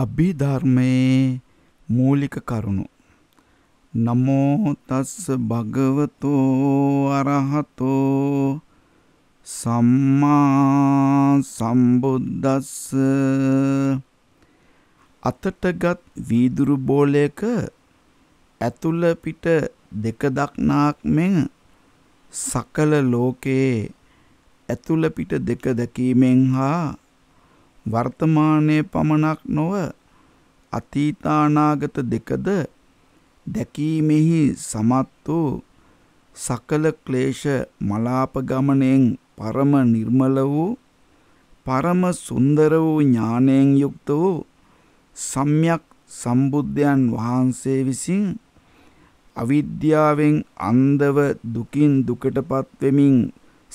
අභිධර්මයේ මූලික කරුණු නමෝ තස්ස භගවතෝ අරහතෝ සම්මා සම්බුද්දස්ස අතටගත් වීදුරු බෝලයක ඇතුළ පිට දෙක දක්නාක් මෙන් සකල ලෝකයේ ඇතුළ පිට දෙක දැකීමෙන් හා වර්තමානයේ පමණක් නොව අතීතානාගත දෙකද දැකීමෙහි සමත් වූ සකල ක්ලේශ මලාපගමණයෙන් පරම නිර්මල වූ පරම සුන්දර වූ ඥාණයෙන් යුක්ත වූ සම්්‍යක් සම්බුද්ධයන් වහන්සේ විසින් අවිද්‍යාවෙන් අන්ධව දුකින් දුකටපත් වෙමින්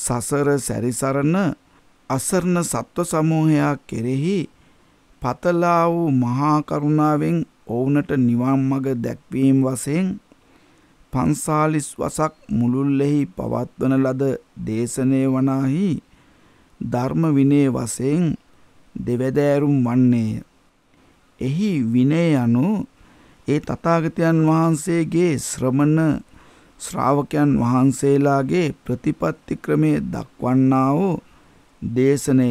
සසර සැරිසරන අසරණ සත්ව සමූහයා කෙරෙහි පතලා වූ මහා කරුණාවෙන් ඔවුන්ට නිවන් මඟ දැක්වීම වශයෙන් 45 වසක් මුළුල්ලෙහි පවත්වන ලද දේශනේ වනාහි ධර්ම විනය වශයෙන් දෙවැදෑරුම් වන්නේය. එහි විනය අනු ඒ තථාගතයන් වහන්සේගේ ශ්‍රමණ ශ්‍රාවකයන් වහන්සේලාගේ ප්‍රතිපත්ති ක්‍රමයේ දක්වන්නා වූ දේශනය.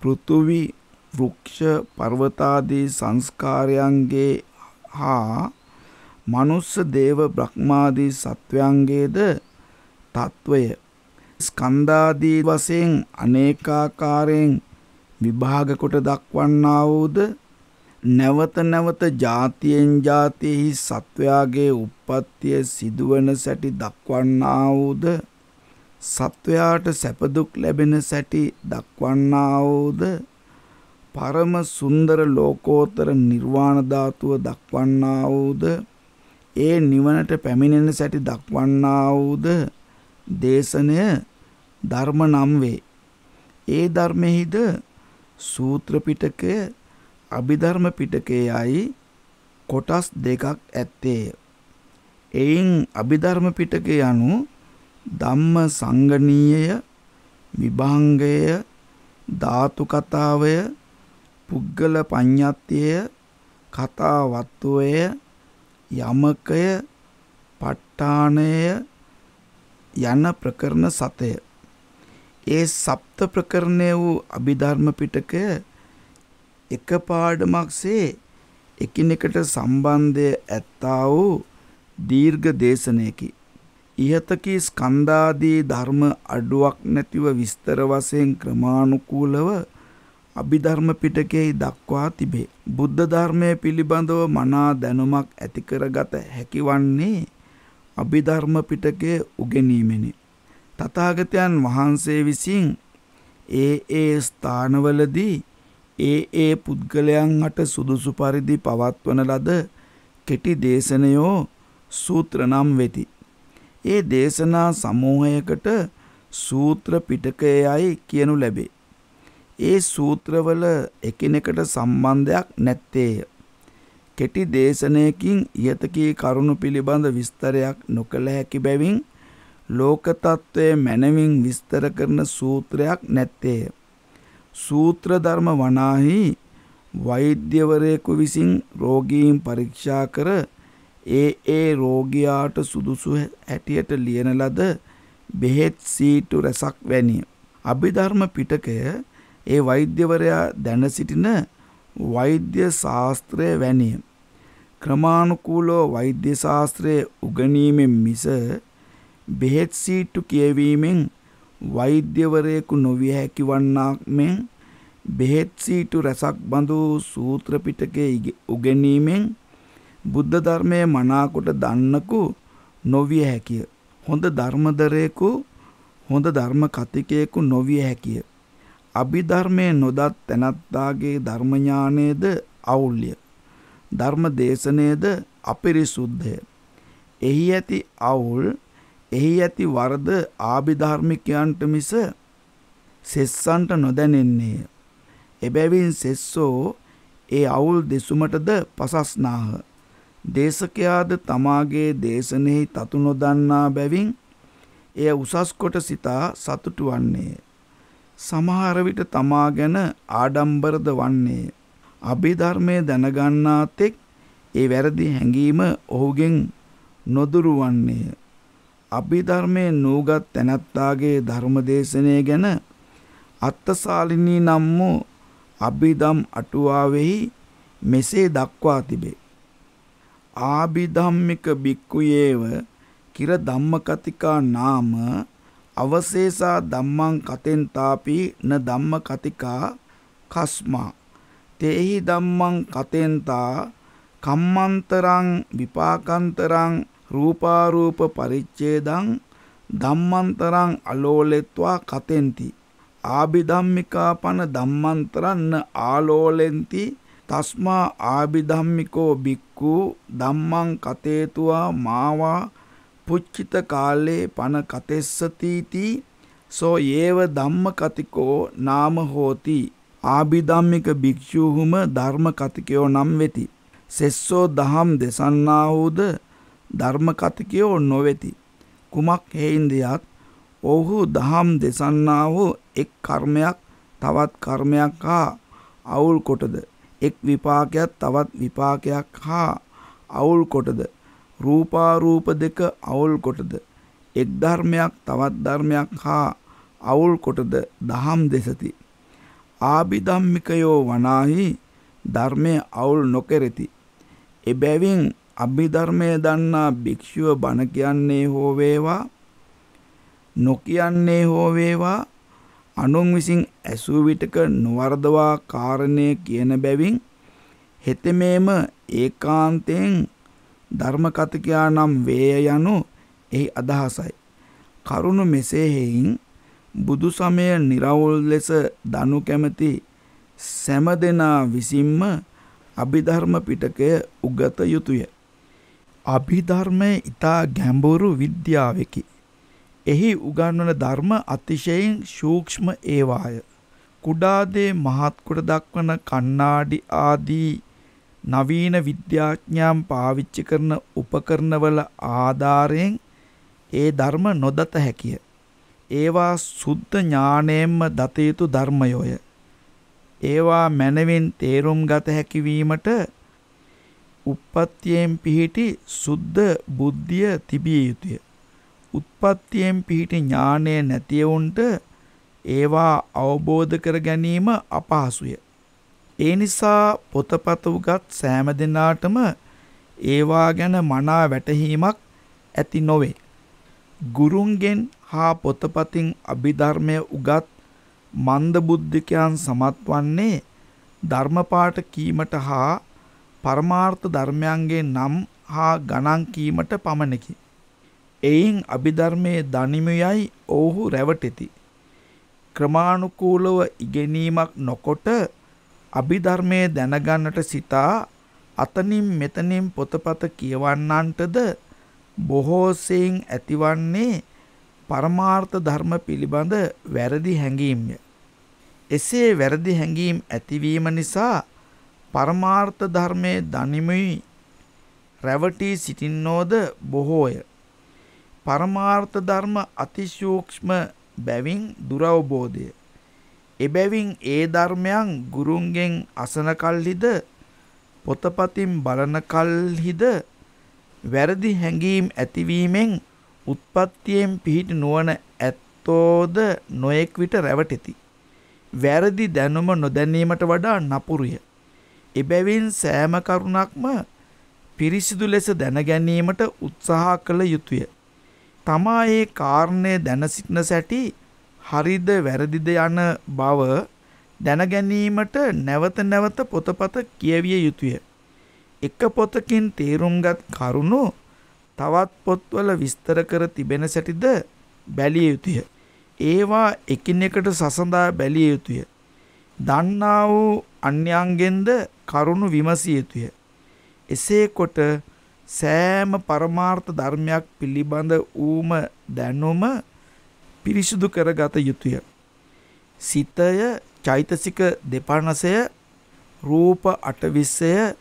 පෘථුවි වෘක්ෂ පර්වතාදී සංස්කාරයන්ගේ හා මනුස්ස දේව බ්‍රහ්මාදී සත්වයන්ගේද තත්වය ස්කන්ධාදී වශයෙන් අනේකාකාරයෙන් විභාග කොට දක්වන්නා වූද නැවත නැවත ජාතියෙන් ජාතියෙහි සත්වයාගේ උප්පත්තිය සිදුවන සැටි දක්වන්නා වූද සත්වයාට සැප දුක් ලැබෙන සැටි දක්වන්නා වූද පරම සුන්දර ලෝකෝත්තර නිර්වාණ ධාතුව දක්වන්නා වූද ඒ නිවනට පැමිණෙන සැටි දක්වන්නා වූද දේශනය ධර්ම නම් වේ. ඒ ධර්මෙහිද සූත්‍ර පිටකය අභිධර්ම පිටකයයි කොටස් දෙකක් ඇත්තේය. එයින් අභිධර්ම පිටකය යනු ධම්ම සංගණීය විභංගය ධාතු කතාවය පුද්ගල පඤ්ඤාත්තිය කතාවත්වය යමකය ප ဋ ාණය යන ප්‍රකරණ 7ය. ඒ සප්ත ප්‍රකරණය වූ අභිධර්ම පිටකය එක පාඩමක්සේ එකිනෙකට සම්බන්ධය ඇත්තා වූ දීර්ඝ දේශනයකි. ඉහතකී ස්කන්ධාදී ධර්ම අඩුවක් නැතිව විස්තර වශයෙන් ක්‍රමානුකූලව අභිධර්ම පිටකයේ දක්වා තිබේ. බුද්ධ ධර්මයේ පිළිබඳව මනා දැනුමක් ඇති කරගත හැකි වන්නේ අභිධර්ම පිටකයේ උගෙනීමෙනි. තථාගතයන් වහන්සේ විසින් ඒ ස්ථානවලදී ඒ පුද්ගලයන්ට සුදුසු පරිදි පවත්වන ලද කෙටි දේශනයෝ සූත්‍ර නම් වෙති. ඒ දේශනා සමූහයකට සූත්‍ර පිටකයයි කියනු ලැබේ. ඒ සූත්‍රවල එකිනෙකට සම්බන්ධයක් නැත්තේය. කෙටි දේශනයකින් ඉහතකී කරුණු පිළිබඳ විස්තරයක් නොකළ හැකි බැවින් ලෝක තත්ත්වයේ මනමින් විස්තර කරන සූත්‍රයක් නැත්තේය. සූත්‍ර ධර්ම වනාහි වෛද්‍යවරයෙකු විසින් රෝගීන් පරීක්ෂා කර ඒ රෝගියාට සුදුසු හැටියට ලියන ලද බෙහෙත් සීටු රසක් වැනි අභිධර්ම පිටකය ඒ වෛද්‍යවරයා දැන සිටින වෛද්‍ය ශාස්ත්‍රය වැනි ක්‍රමානුකූලව වෛද්‍ය ශාස්ත්‍රයේ උගනීමෙන් මිස බෙහෙත් සීටු කියවීමෙන් වෛද්‍යවරයෙකු නොවිය හැකි වන්නාක් මෙන් බෙහෙත් සීටු රසක් බඳු සූත්‍ර පිටකයේ උගෙනීමෙන් බුද්ධ ධර්මයේ මනාකොට දන්නකු නොවිය හැකිය. හොඳ ධර්මදරයෙකු හොඳ ධර්ම කතිකයෙකු නොවිය හැකිය. අභිධර්මයේ නොදත් තැනත්තාගේ ධර්ම ඥානයේද අවුල්ය. ධර්ම දේශනයේද අපිරිසුද්ධය. එහි ඇති අවුල් එහි ඇති වරද ආභිධර්මිකයන්ට මිස සෙස්සන්ට නොදැනෙන්නේ. එබැවින් සෙස්සෝ ඒ අවුල් දෙසුමටද පසස්නාහ. දේශකයාද තමාගේ දේශනෙහි තතු නොදන්නා බැවින් එය උසස් කොට සිතා සතුටු වන්නේ. සමහර විට තමා ගැන ආඩම්බරද වන්නේ. අභිධර්මය දැනගන්නාතෙක් ඒ වැරදි හැඟීම ඔහුගෙන් නොදුරවන්නේය. අභිධර්මයේ නූගත් තැනැත්තාගේ ධර්මදේශනය ගැන අත්තසාලිනී නම් වූ අභිධම් අටුවාවෙහි මෙසේ දක්වා තිබේ. ආභිධම්මික භික්ඛුයේව කිර ධම්මකතිකා නාම අවශේෂා ධම්මං කතෙන් තාපි න ධම්මකතිකා කස්මා තේහි ධම්මං කතෙන් තා කම්මන්තරං විපාකන්තරං රූපාරූප පරිච්ඡේදං ධම්මන්තරං අලෝලෙත්වා කතෙන්ති ආභිධම්මිකා පන ධම්මන්තරං න ආලෝලෙන්ති तस्मा आभिधम्मिको भिक्खु धम्मं कथेत्वा मावा पुच्छित काले पन कथेस्सतीति सो एव धम्मकथिको नाम होति आभिधम्मिक भिक्षुहुम धर्मकथिकयो නම් වෙති සෙස්සෝ දහම් දෙසන්නාහුද ධර්මකථිකයෝ නොවේති කුමක් හේින්දියත් ඔහු දහම් දෙසන්නාහු එක් කර්මයක් තවත් කර්මයක් හා අවුල් කොටද එක් විපාකයක් තවත් විපාකයක් හා අවුල් කොටද රූපාරූප දෙක අවුල් කොටද එක් ධර්මයක් තවත් ධර්මයක් හා අවුල් කොටද දහම් දෙසති ආභිධම්මිකයෝ වනාහි ධර්මයේ අවුල් නොකෙරෙති එබැවින් අභිධර්මයේ දන්නා භික්ෂුව බණ කියන්නේ හෝ වේවා නොකියන්නේ හෝ වේවා අනුන් විසින් ඇසූ විටක නොවර්ධවා කාරණය කියන බැවින් හෙතෙමෙම ඒකාන්තයෙන් ධර්මකථිකයා නම් වේය යනු එහි අදහසයි. කරුණු මෙසේ හේයින් බුදු සමය निराවුල් ලෙස දනු කැමැති සෑම දෙනා විසින්ම අභිධර්ම පිටකය උගත යුතුය. අභිධර්මය ඊතා ගැඹුරු විද්‍යාවකි. एही उगानन धर्म अतिशयिं सूक्ष्म एवाय कुडादे महत्कुड दक्वना कन्नाडि आदि नवीन विद्याज्ञां पाविच्चि करन उपकरणवल आधारें ए धर्म नोदत हैकिय एवा शुद्ध ज्ञानेम दतयतु धर्मयोय एवा मेनविन तेरुम गत हैकिवीमट उत्पत्तियें पिहिटि शुद्ध बुद्धिय तिबिय युतुय उत्पत्तियें पिहिटि ज्ञाने නැතිවුන්ට ඒවා අවබෝධ කර ගැනීම අපහසුය. ඒ නිසා පොතපත උගත් සෑම දිනාටම ඒවා ගැන මනා වැටහීමක් ඇති නොවේ. ගුරුන්ගෙන් හා පොතපතින් අභිධර්මය උගත් මන්දබුද්ධිකයන් සමත් වන්නේ ධර්ම පාඨ කීමට හා පරමාර්ථ ධර්මයන්ගේ නම් හා ගණන් කීමට පමණකි. එයින් අභිධර්මයේ දනිමයයි ඔහු රැවටෙති. ක්‍රමානුකූලව ඉගෙනීමක් නොකොට අභිධර්මයේ දැනගන්නට සිතා අතනින් මෙතනින් පොතපත කියවන්නන්ටද බොහෝසෙයින් ඇතිවන්නේ පරමාර්ථ ධර්ම පිළිබඳ වැරදි හැඟීම්ය. එසේ වැරදි හැඟීම් ඇතිවීම නිසා පරමාර්ථ ධර්මයේ දනිමයි රැවටි සිටින්නෝද බොහෝය. පරමාර්ථ ධර්ම අතිසූක්ෂම බැවින් දුරවබෝධය. එබැවින් ඒ ධර්මයන් ගුරුන්ගෙන් අසන කල්හිද පොතපතින් බලන කල්හිද වැරදි හැඟීම් ඇතිවීමෙන් උත්පත්තියෙන් පිහිටි නොවන ඇත්තෝද නොඑක් විට රැවටෙති. වැරදි දැනුම නොදැනීමට වඩා නපුරුය. එබැවින් සෑම කරුණක්ම පිරිසිදු ලෙස දැන ගැනීමට උත්සාහ කළ යුතුය. තමා ඒ කාරණේ දැන සිටන සැටි හරිද වැරදිද යන බව දැන ගැනීමට නැවත නැවත පොතපත කියවිය යුතුය. එක පොතකින් තේරුම්ගත් කරුණු තවත් පොත්වල විස්තර කර තිබෙන සැටිද බැලිය යුතුය. ඒවා එකිනෙකට සසඳා බැලිය යුතුය. දන්නා වූ අන්‍යයන්ගෙන්ද කරුණු විමසිය යුතුය. එසේ කොට සෑම පරමාර්ථ ධර්මයක් පිළිබඳ ඌම දැනුම පිරිසුදු කරගත යුතුය. සිතය, චෛතසික 250, රූප 820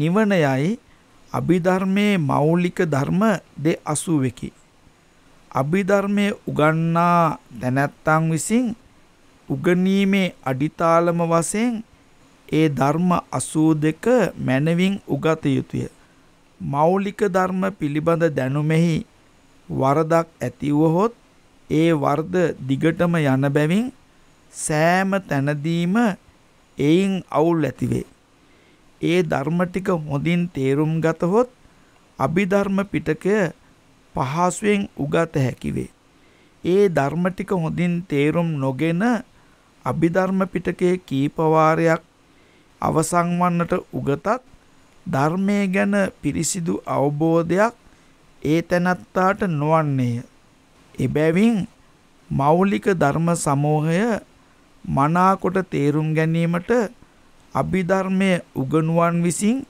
නිවනයයි අභිධර්මයේ මෞලික ධර්ම 280කි. අභිධර්මයේ උගන්නා දැනැත්තන් විසින් උගනීමේ අඩිතාලම වශයෙන් ඒ ධර්ම 82 මනවින් උගත යුතුය. මෞලික ධර්ම පිළිබඳ දැනුමෙහි වරදක් ඇති වුවහොත් ඒ වරද දිගටම යන බැවින් සෑම තැනදීම එයින් අවුල් ඇතිවේ. ඒ ධර්ම ටික හොඳින් තේරුම් ගතහොත් අභිධර්ම පිටකය පහසුවෙන් උගත හැකිවේ. ඒ ධර්ම ටික හොඳින් තේරුම් නොගෙන අභිධර්ම පිටකයේ කීප වාරයක් අවසන් වන්නට උගතත් ධර්මයේ ගැන පිරිසිදු අවබෝධයක් ඒ තැනත්තාට නොවන්නේය. එබැවින් මෞලික ධර්ම සමූහය මනාකොට තේරුම් ගැනීමට අභිධර්මයේ උගනුවන් විසින්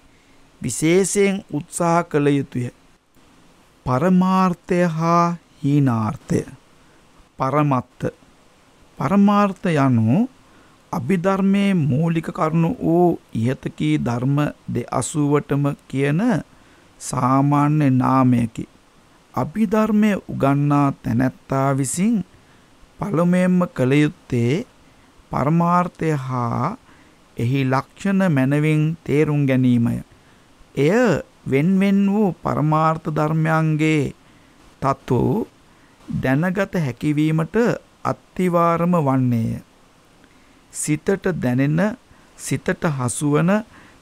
විශේෂයෙන් උත්සාහ කළ යුතුය. පරමාර්ථය හා හීනාර්ථය. පරමත්ත පරමාර්ථ යනු අභිධර්මයේ මූලික කරුණු වූ ඉහතකී ධර්ම 280ටම කියන සාමාන්‍ය නාමයකි. අභිධර්මයේ උගන්නා තැනැත්තා විසින් පළමුවෙන්ම කළ යුත්තේ පරමාර්ථය හා එහි ලක්ෂණ මනවින් තේරුම් ගැනීමය. එය වෙන්වෙන් වූ පරමාර්ථ ධර්මයන්ගේ තත්ත්ව දැනගත හැකිවීමට අත්තිවාරම වන්නේය. සිතට දැනෙන, සිතට හසුවන,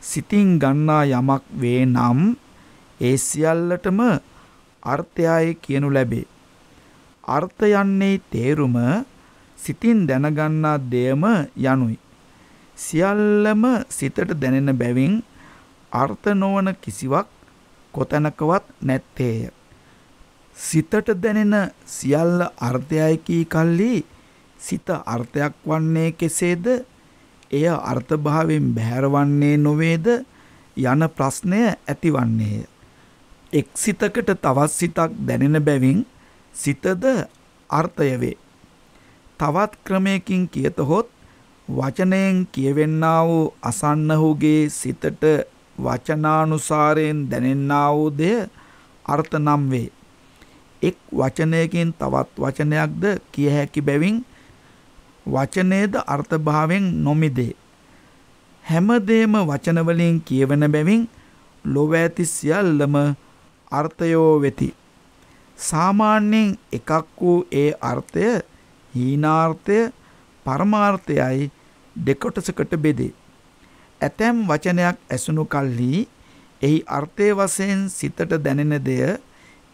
සිතින් ගන්නා යමක් වේ නම් ඒ සියල්ලටම අර්ථයයි කියනු ලැබේ. අර්ථ යන්නේ තේරුම, සිතින් දැනගන්නා දෙයම යනුයි. සියල්ලම සිතට දැනෙන බැවින් අර්ථ නොවන කිසිවක් කොතැනකවත් නැත්තේය. සිතට දැනෙන සියල්ල අර්ථයයි කී කල්ලි සිත අර්ථයක් වන්නේ කෙසේද? එය අර්ථභාවයෙන් බැහැර වන්නේ නොවේද යන ප්‍රශ්නය ඇතිවන්නේය. එක් සිතකට තවත් සිතක් දැනෙන බැවින් සිතද අර්ථය වේ. තවත් ක්‍රමයකින් කියතොත් වචනයෙන් කියවෙන්නා වූ අසන්නහුගේ සිතට වචනානුසාරයෙන් දැනෙන්නා වූ දෙය අර්ථ නම් වේ. එක් වචනයකින් තවත් වචනයක්ද කිය හැකි බැවින් වචනයේද අර්ථභාවයෙන් නොමිදේ. හැමදේම වචන වලින් කියවන බැවින් ලොව ඇති සියල්ලම අර්ථයෝ වෙති. සාමාන්‍යයෙන් එකක් වූ ඒ අර්ථය හීනාර්ථය පරමාර්ථයයි දෙකොටසකට බෙදේ. ඇතැම් වචනයක් ඇසුණු කල්හි එහි අර්ථයේ වශයෙන් සිතට දැනෙන දෙය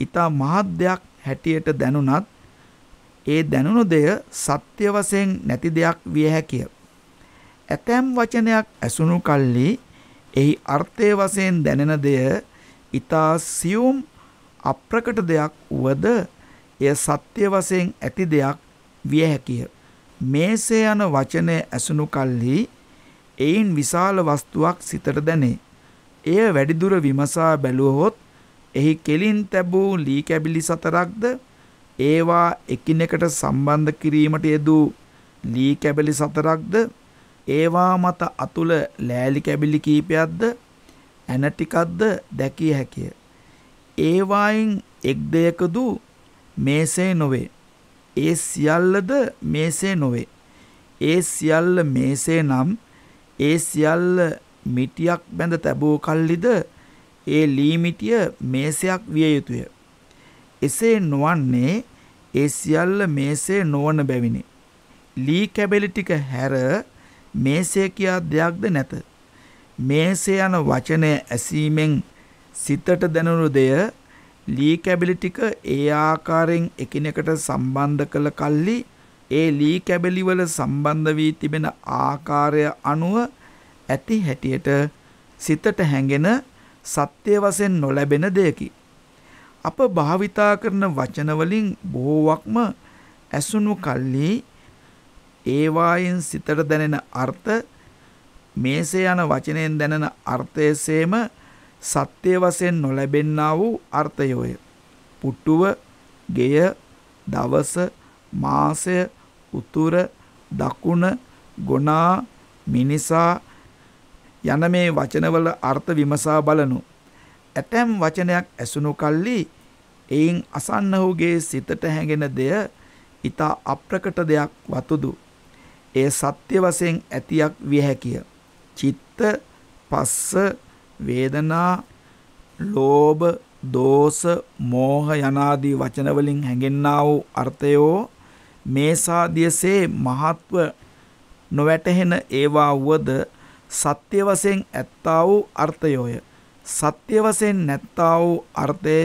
ඉතා මහත් දෙයක් හැටියට දැනුණත් ඒ දැනුණු දෙය සත්‍ය වශයෙන් නැති දෙයක් විය හැකිය. ඇතැම් වචනයක් ඇසුණු කල්හි එහි අර්ථයේ වශයෙන් දැනෙන දෙය ඉතා සියුම් අප්‍රකට දෙයක් වුවද එය සත්‍ය වශයෙන් ඇති දෙයක් විය හැකිය. මේසේ යන වචනය ඇසුණු කල්හි එයින් විශාල වස්තුවක් සිතට දැනේ. එය වැඩිදුර විමසා බැලුවොත් එහි කෙලින් තැබූ ලී කැබිලි සතරක්ද ඒවා එකිනෙකට සම්බන්ධ කිරීමට යෙදූ ලී කැබිලි සතරක්ද ඒවා මත අතුල ලෑලි කැබිලි කීපයක්ද ඇන ටිකක්ද දැකිය හැකිය. ඒවායින් එක් දෙයකදු මේසේ නොවේ. ඒ සියල්ලද මේසේ නොවේ. ඒ සියල්ල මේසේ නම් ඒ සියල්ල මිටියක් බැඳ තැබූ කල්ලිද ඒ ලීමිටිය මේසයක් විය යුතුය. එසේ නොවන්නේ ඒ සියල්ල මේසේ නොවන බැවිනි. ලී කැබලි ටික හැර මේසේ කියා දෙයක්ද නැත. මේසේ යන වචනය ඇසීමෙන් සිතට දැනුණු දෙය ලී කැබලි ටික ඒ ආකාරයෙන් එකිනෙකට සම්බන්ධ කළ කල්ලි ඒ ලී කැබලි වල සම්බන්ධ වී තිබෙන ආකාරය අනුව ඇති හැටියට සිතට හැඟෙන සත්‍ය වශයෙන් නොලැබෙන දෙයකි. අප භාවිතා කරන වචන වලින් බොහෝවක්ම ඇසුණු කල්හි ඒවායින් සිතට දැනෙන අර්ථ මේසේ යන වචනයෙන් දැනෙන අර්ථයේම සත්‍ය වශයෙන් නොලැබෙන්නා වූ අර්ථයෝය. පුටුව, ගෙය, දවස, මාසය, උතුර, දකුණ, ගොනා, මිනිසා යන මේ වචනවල අර්ථ විමසා බලනු. ඇතැම් වචනයක් ඇසුණු කල්හි එයින් අසන්නහුගේ සිතට හැඟෙන දෙය ඉතා අප්‍රකට දෙයක් වතුදු. එය සත්‍ය වශයෙන් ඇතියක් විය හැකිය. चित्त पस्स वेदना लोभ दोष मोह यनादि वचन वलिं හැඟෙන්නා වූ අර්ථයෝ මේ සාදියසේ මහත්ව නොවැටහෙන ඒවා වුවද සත්‍ය වශයෙන් ඇත්තා වූ අර්ථයෝය. සත්‍ය වශයෙන් නැත්තා වූ අර්ථය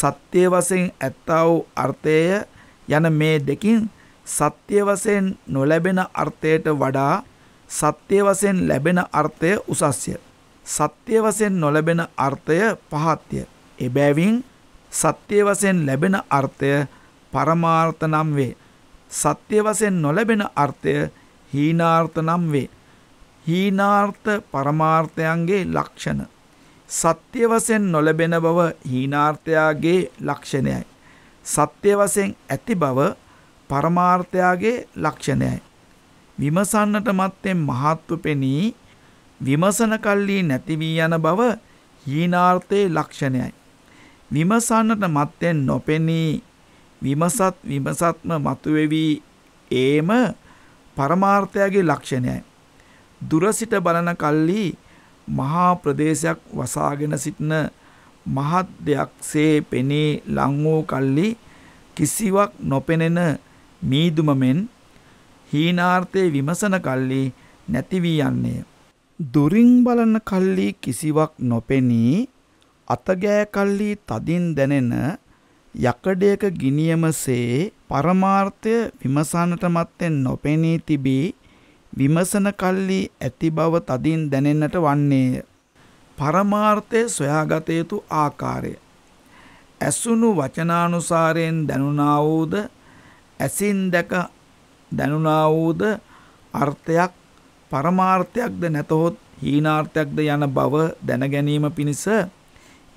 සත්‍ය වශයෙන් ඇත්තා වූ අර්ථය යන මේ දෙකින් සත්‍ය වශයෙන් නොලැබෙන අර්ථයට වඩා සත්‍ය වශයෙන් ලැබෙන අර්ථය උසස්ය. සත්‍ය වශයෙන් නොලැබෙන අර්ථය පහත්ය. එබැවින් සත්‍ය වශයෙන් ලැබෙන අර්ථය පරමාර්ථ නම් වේ. සත්‍ය වශයෙන් නොලැබෙන අර්ථය හීනාර්ථ නම් වේ. හීනාර්ථ පරමාර්ථයන්ගේ ලක්ෂණ. සත්‍ය වශයෙන් නොලැබෙන බව හීනාර්ථයාගේ ලක්ෂණයයි. සත්‍ය වශයෙන් ඇති බව පරමාර්ථයාගේ ලක්ෂණයයි. විමසන්නට මත්තෙන් මහත්ව පෙනී විමසන කල්ලි නැති වී යන බව හීනාර්ථයේ ලක්ෂණයයි. විමසන්නට මත්තෙන් නොපෙනී විමසත් විමසත්ම මතුවේවි ඒම පරමාර්ථයගේ ලක්ෂණයයි. දුර සිට බලන කල්ලි මහා ප්‍රදේශයක් වසාගෙන සිටින මහත් දෙයක්සේ පෙනී ලං වූ කල්ලි කිසිවක් නොපෙනෙන මීදුම මෙන් හීනාර්ථයේ විමසන කල්ලි නැති වී යන්නේ. දුරින් බලන කල්ලි කිසිවක් නොපෙනී අතගෑ කල්ලි තදින් දැනෙන යකඩයක ගිනියමසේ පරමාර්ථය විමසන්නට මත්තෙන් නොපෙනී තිබී විමසන කල්ලි ඇති බව තදින් දැනෙන්නට වන්නේය. පරමාර්ථය සොයාගත යුතු ආකාරය. ඇසුණු වචනානුසාරයෙන් දැනුණා වූද ඇසින් දැක දැනුණා වූද අර්ථයක් පරමාර්ථයක්ද නැතහොත් හීනාර්ථයක්ද යන බව දැන ගැනීම පිණිස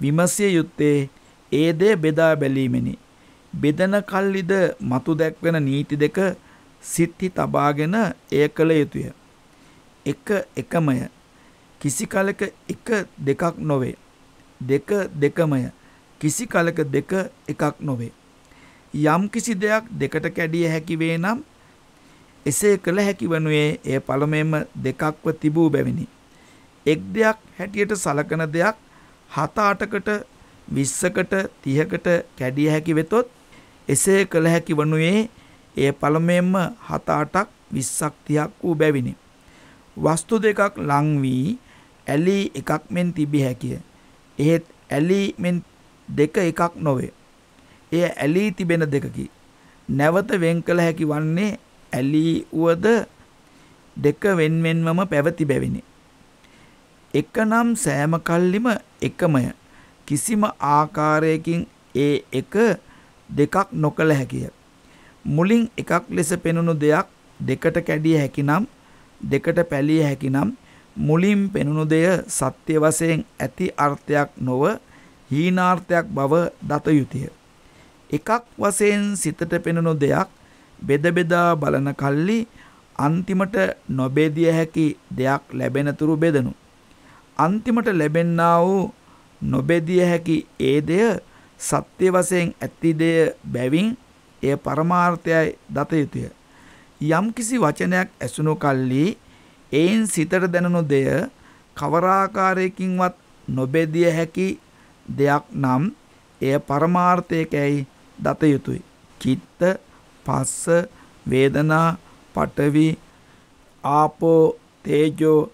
විමසිය යුත්තේ ඒ දේ බෙදා බැලීමෙනි. බෙදන කල්ලිද මතු දැක්වෙන නීති දෙක සිත්හි තබාගෙන එය කළ යුතුය. එක එකමය. කිසි කලක එක දෙකක් නොවේ. දෙක දෙකමය. කිසි කලක දෙක එකක් නොවේ. යම් කිසි දෙයක් දෙකට කැඩිය හැකි වේ නම් එසේ කළ හැකි වනුයේ ඒ පළමුවෙන්ම දෙකක්ව තිබූ බැවිනි. එක් දෙයක් හැටියට සලකන දෙයක් 7-8කට 20කට 30කට කැඩිය හැකි වෙතොත් එසේ කළ හැකි වනුයේ ඒ පළමුවෙන්ම 7-8ක් 20ක් 30ක් වූ බැවිනි. වස්තු දෙකක් ලං වී ඇලි එකක් මෙන් තිබිය හැකිය. එහෙත් ඇලි මෙන් දෙක එකක් නොවේ. එය ඇලි තිබෙන දෙකකි. නැවත වෙන් කළ හැකි වන්නේ ඇලී වුවද දෙක වෙන්වෙන්වම පැවති බැවිනි. එක නම් සෑම කල්ලිම එකමය. කිසිම ආකාරයකින් ඒ එක දෙකක් නොකළ හැකිය. මුලින් එකක් ලෙස පෙනුණු දෙයක් දෙකට කැඩිය හැකි නම් දෙකට පැලිය හැකි නම් මුලින් පෙනුණු දෙය සත්‍ය වශයෙන් ඇති අර්ථයක් නොව හීනාර්ථයක් බව දත යුතුය. එකක් වශයෙන් සිතට පෙනුණු දෙයක් බෙද බෙදා බලන කල්ලි අන්තිමට නොබෙදිය හැකි දෙයක් ලැබෙනතුරු බෙදනු. අන්තිමට ලැබෙන්නා වූ නොබෙදිය හැකි ඒ දෙය සත්‍ය වශයෙන් ඇති දෙය බැවින් එය පරමාර්ථයයි දත යුතුය. යම් කිසි වචනයක් ඇසුණු කල්ලි එයින් සිතට දැනුණු දෙය කවරාකාරයකින්වත් නොබෙදිය හැකි දෙයක් නම් එය පරමාර්ථයකයි දත යුතුය. චිත්ත පස්ස වේදනා පඨවි ආපෝ තේජෝ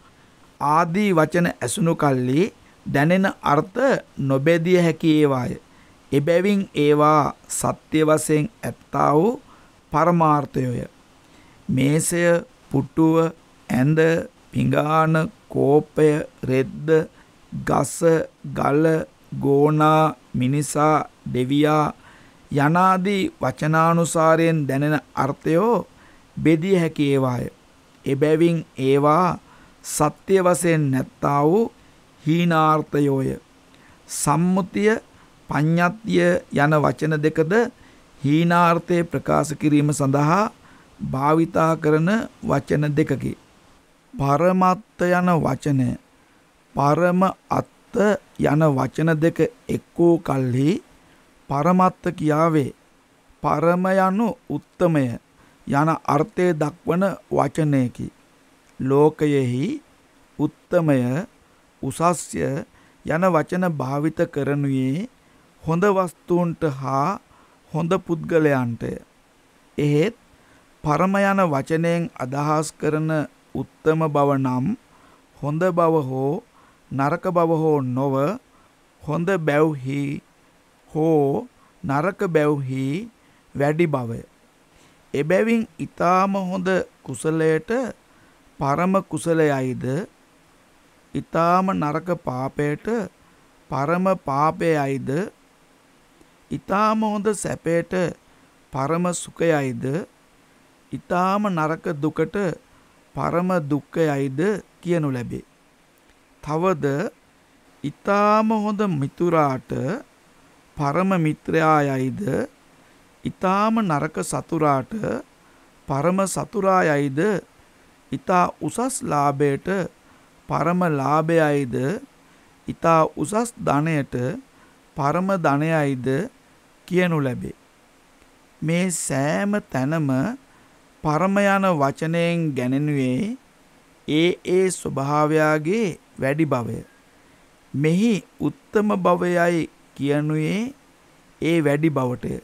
ආදී වචන ඇසුණු කල්ලි දැනෙන අර්ථ නොබෙදිය හැකි ඒවාය. එබැවින් ඒවා සත්‍ය වශයෙන් ඇත්තා වූ පරමාර්ථයය. මේසය පුටුව ඇඳ පිඟාන කෝපය රෙද්ද ගස ගල ගෝනා මිනිසා දෙවියා යනාදී වචනානුසාරයෙන් දැනෙන අර්ථයෝ බෙදිය හැකි ඒවාය. එබැවින් ඒවා සත්‍ය වශයෙන් නැත්තා වූ හීනාර්ථයෝය. සම්මුතිය පඤ්ඤත්තිය යන වචන දෙකද හීනාර්ථය ප්‍රකාශ කිරීම සඳහා භාවිතා කරන වචන දෙකකි. පරමත්ත යන වචනය පරම අත්ත යන වචන දෙක එක් වූ කල්හි පරමත්ත කියාවේ. පරම යනු උත්තමය යන අර්ථය දක්වන වචනයකි. ලෝකයෙහි उत्तमय उसास्य යන වචන භාවිත කරනුයේ හොඳ වස්තුන්ට හා හොඳ පුද්ගලයන්ට. එහෙත් පරම යන වචනයෙන් අදහස් කරන උත්තම බව නම් හොඳ බව හෝ නරක බව හෝ නොව හොඳ බැව්හි හෝ නරක බැව්හි වැඩි බව. එබැවින් ඊටාම හොඳ කුසලයට පරම කුසලයයිද ඊටාම නරක පාපයට පරම පාපයයිද ඊටාම හොඳ සැපයට පරම සුඛයයිද ඊටාම නරක දුකට පරම දුක්ඛයයිද කියනු ලැබේ. තවද ඊටාම හොඳ මිතුරාට පරම මිත්‍රයායයිද ඊටාම නරක සතුරාට පරම සතුරායයිද ඊතා උසස් ලාභයට परम लाभयद इता उसास दानयट परम दानयद कियनु लबे. मे सैम तनम परमयान वचनें गणनुए ए स्वभावयागे वैडि भवय. मेहि उत्तम भवयई कियनुए ए वैडि भवटे.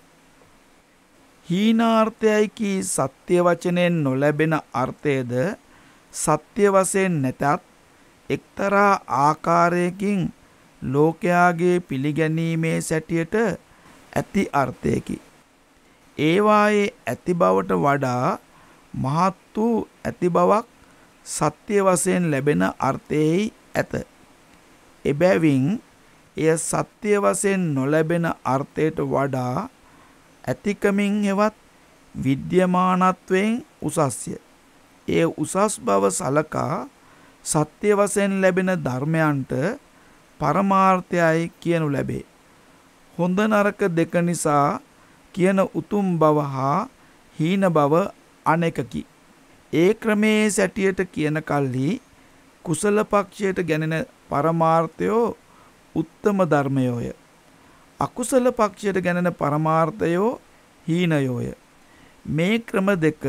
हीनार्थयई की सत्य वचनें नोलबेन अर्थयद सत्य वशेन नेतात එක්තරා ආකාරයකින් ලෝකයාගේ පිළිගැනීමේ සැටියට ඇති අර්ථයකි. ඒවායේ ඇති බවට වඩා මහත් වූ ඇති බවක් සත්‍ය වශයෙන් ලැබෙන අර්ථයේයි ඇත. එබැවින් එය සත්‍ය වශයෙන් නොලැබෙන අර්ථයට වඩා ඇතිකමින් හෙවත් විද්‍යමානත්වයෙන් උසස්ය. ඒ උසස් බව සලකා සත්‍ය වශයෙන් ලැබෙන ධර්මයන්ට පරමාර්ථයයි කියනු ලැබේ. හොඳ නරක දෙක නිසා කියන උතුම් බව හා හීන බව අනෙකකි. ඒ ක්‍රමයේ සැටියට කියන කල්හි කුසල පක්ෂයට ගැනෙන පරමාර්ථය උත්තම ධර්මයෝය. අකුසල පක්ෂයට ගැනෙන පරමාර්ථය හීනයෝය. මේ ක්‍රම දෙක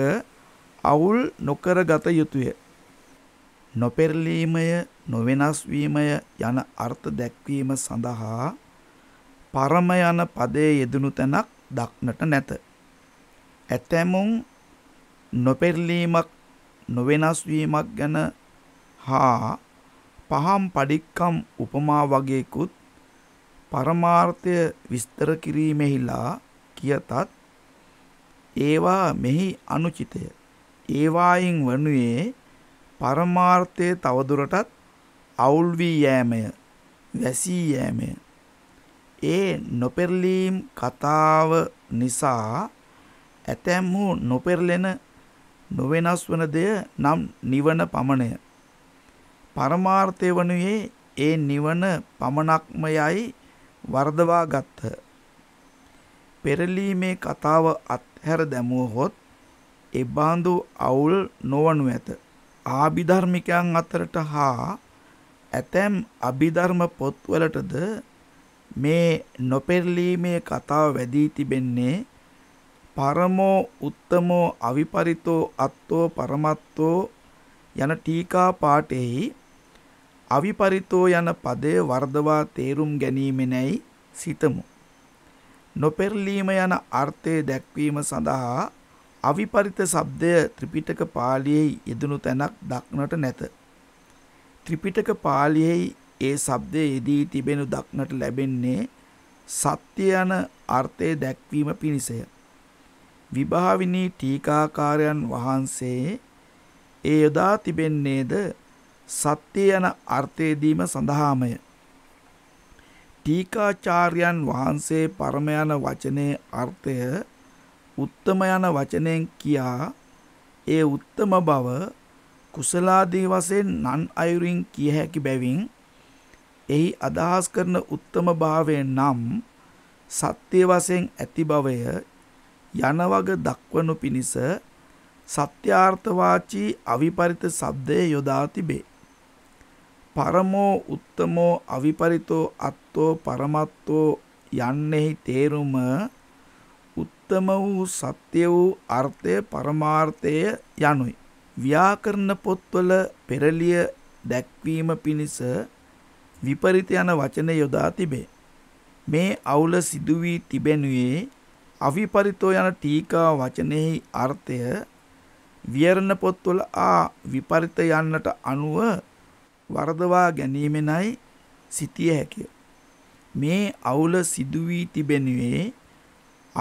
අවුල් නොකරගත යුතුය. නොපෙරලීමය නොවෙනස්වීමය යන අර්ථ දැක්වීම සඳහා පරම යන පදයේ යෙදුණු තැනක් දක්නට නැත. ඇතැමුන් නොපෙරලීමක් නොවෙනස්වීමක් ගැන හා පහම් පඩික්කම් උපමා වගේකුත් පරමාර්ථය විස්තර කිරීමෙහිලා කියතත් ඒවා මෙහි අනුචිතය. ඒවායින් වනුයේ පරමාර්ථයේ තවදුරටත් අවුල් වී යෑමය, වැසී යෑමය. ඒ නොපෙරලීම් කතාව නිසා ඇතැම් වූ නොපෙරලෙන නොවෙනස් වන දෙය නම් නිවන පමණය. පරමාර්ථය වනුයේ ඒ නිවන පමණක්මයයි වරදවා ගත්හ. පෙරලීමේ කතාව අත්හැර දැමුවහොත් එබාඳු අවුල් නොවනු ඇත. ආභිධර්මිකයන් අතරට හා ඇතැම් අභිධර්ම පොත්වලටද මේ නොපෙරලීමේ කතාව වැදී තිබෙන්නේ පරමෝ උත්තමෝ අවිපරිතෝ අත්තෝ පරමත්තෝ යන ටීකා පාඨෙහි අවිපරිතෝ යන පදයේ වර්ධවා තේරුම් ගැනීමෙනයි සිතමු. නොපෙරලීම යන අර්ථය දැක්වීම සඳහා අවිපරිත શબ્දය ත්‍රිපිටක පාළියේ යෙදුණු තැනක් දක්නට නැත. ත්‍රිපිටක පාළියේ ඒ શબ્දයේ යෙදී තිබෙනු දක්නට ලැබෙන්නේ සත්‍ය යන අර්ථය දැක්වීම පිණිසය. විභාවිනී ටීකාකාරයන් වහන්සේ ඒ යොදා තිබෙන්නේද සත්‍ය යන අර්ථය දීම සඳහාමය. ටීකාචාර්යන් වහන්සේ පරම යන වචනේ අර්ථය उत्तम यान वचनें किया ए उत्तम भाव कुशलादिवसे नन आयुरिंग किया है कि बेविंग यही अदास करन उत्तम भावे नाम सत्यवसें अतिभावे यानवाग दक्वनु पिनिस सत्यार्थवाची अविपरित शब्दे योदाति बे. परमो उत्तमो अविपरितो अत्तो परमत्तो यान्ने ही तेरुम उत्तम वू सत्य वू अर्थे परमार्थे यानुई. व्याकरण पोत्वल पेरलिय දැක්වීම පිණිස විපරිත යන වචන යොදා තිබේ. මේ අවුල සිදු වී තිබෙනුයේ අවිපරිතෝ යන ටීකා වචනයේ අර්ථය විවරණ පොත්වල ආ විපරිත යන්නට අනුව වර්ධවා ගැනීමෙනයි සිටිය හැකිය. මේ අවුල සිදු වී තිබෙනුයේ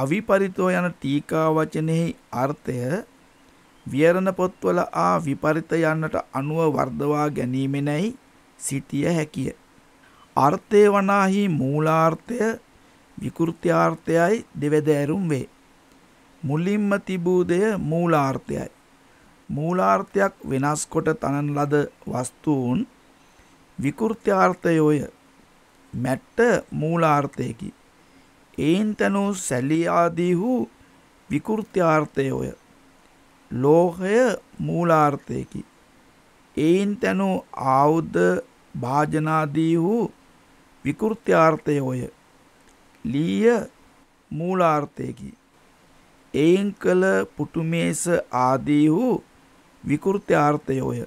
අවිපරිතෝ යන ටීකා වචනයේ අර්ථය විවරණ පොත්වල ආ විපරිත යන්නට අනුව වර්ධවා ගැනීමෙනයි සිටිය හැකිය. අර්ථේ වනාහි මූලාර්ථය විකෘත්‍යාර්ථයයි දෙවැදෑරුම් වේ. මුලින්ම තිබූ දෙය මූලාර්ථයයි. මූලාර්ථයක් වෙනස් කොට තනන ලද වස්තුන් විකෘත්‍යාර්ථයෝය. මැට්ට මූලාර්ථයකි. එයින් තනු සැලී ආදීහු විකෘත්‍යාර්ථයෝය. ලෝහය මූලාර්ථයකි. එයින් තනු ආයුධ භාජනාදීහු විකෘත්‍යාර්ථයෝය. ලිය මූලාර්ථයකි. එයින් කළ පුටුමේස ආදී වූ විකෘත්‍යාර්ථයෝය.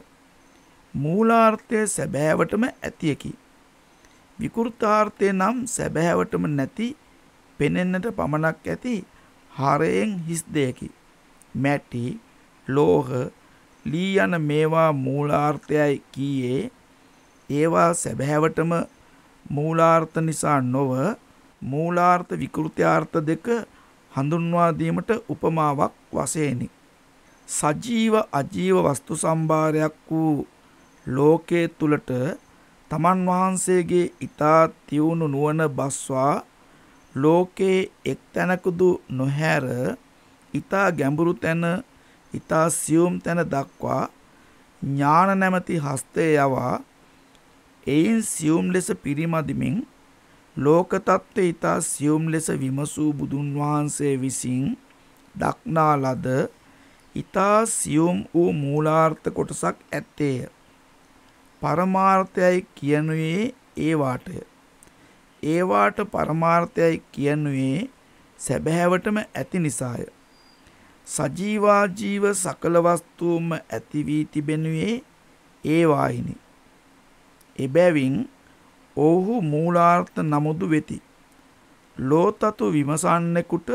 මූලාර්ථය සැබෑවටම ඇතියකි. විකෘත්‍යාර්ථය නම් සැබෑවටම නැති පෙනෙන්නට පමණක් ඇති හරයෙන් හිස් දෙයකි. මැටි, ලෝහ, ලී යන මේවා මූලාර්ථයයි කීයේ ඒවා සැබෑවටම මූලාර්ථ නිසා නොව මූලාර්ථ විකෘත්‍යාර්ථ දෙක හඳුන්වා දීමට උපමාවක් වශයෙන්ි. සජීව අජීව වස්තු සම්භාරයක් වූ ලෝකයේ තුලට තමන් වහන්සේගේ ඊතා තියුණු නුවණ බස්වා ලෝකයේ එක් තැනකදු නොහැර ඊතා ගැඹුරු තැන ඊතා සියුම් තැන දක්වා ඥාන නැමැති හස්තේ යවා එයින් සියුම් ලෙස පිරිමදිමින් ලෝක තත්ත්වය ඉතා සියුම් ලෙස විමසූ බුදුන් වහන්සේ විසින් දක්නා ලද ඉතා සියුම් වූ මූලාර්ථ කොටසක් ඇත්තේය. පරමාර්ථයයි කියනුයේ ඒවාටය. ඒවාට පරමාර්ථයයි කියනුයේ සැබෑවටම ඇති නිසාය. සජීවාජීව සකල වස්තුම ඇති වී තිබෙනුයේ ඒවායිනි. එබැවින් ඔහු මූලාර්ථ නමුදු වෙති. ලෝතතු විමසන්නෙකුට